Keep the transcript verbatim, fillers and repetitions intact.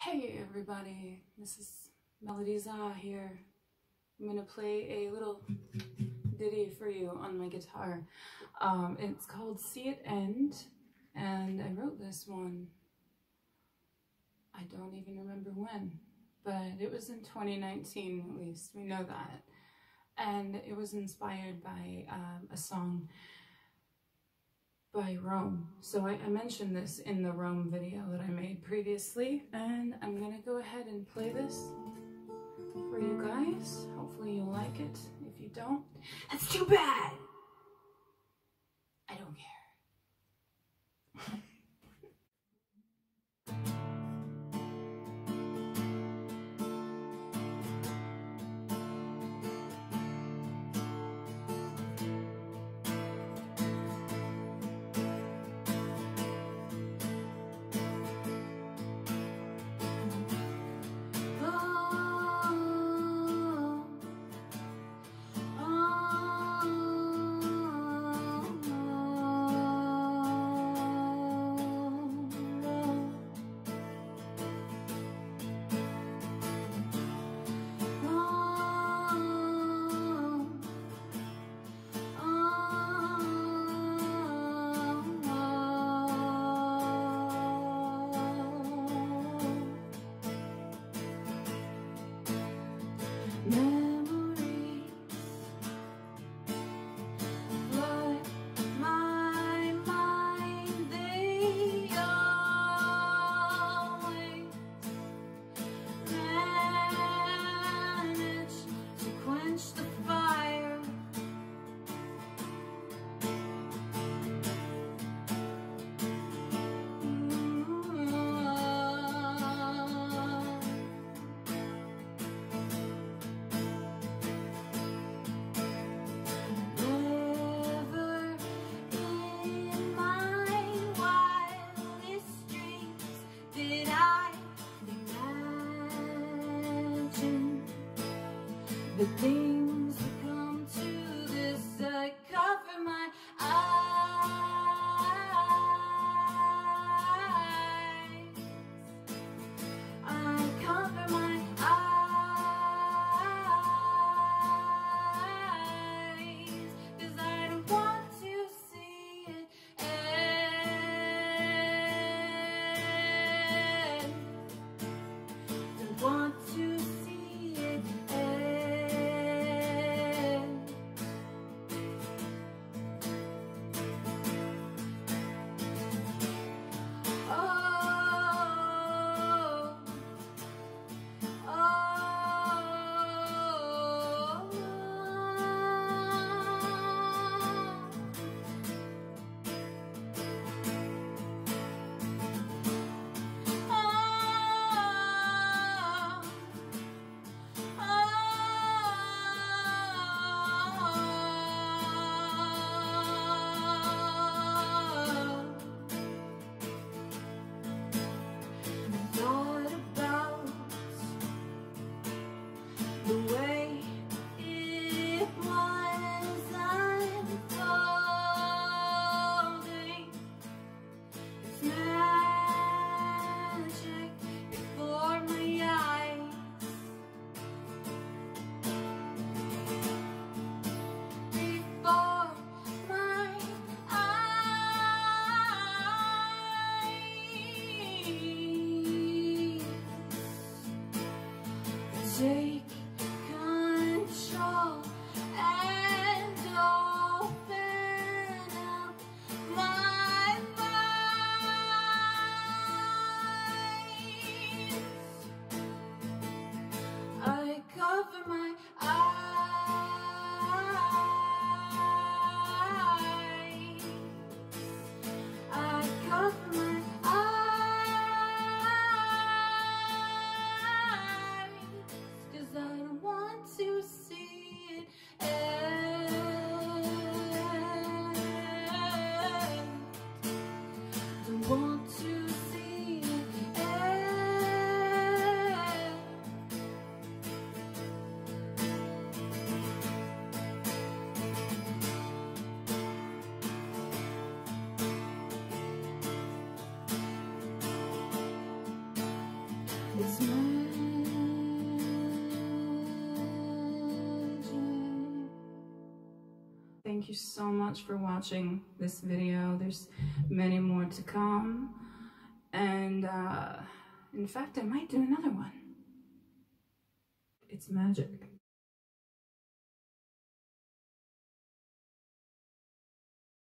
Hey everybody, this is Melodie Za here. I'm going to play a little ditty for you on my guitar. Um, it's called See It End, and I wrote this one, I don't even remember when, but it was in twenty nineteen at least, we know that. And it was inspired by um, a song by Rome. So I, I mentioned this in the Rome video that I made previously, and I'm gonna go ahead and play this for you guys. Hopefully you'll like it. If you don't, that's too bad! I don't care. The things that come to this, I cover my eyes. I cover my eyes, 'cause I don't want to see it end. Don't want to see take control and open up my eyes. I cover my eyes. I cover my eyes. It's magic. Thank you so much for watching this video. There's many more to come. And uh, in fact, I might do another one. It's magic.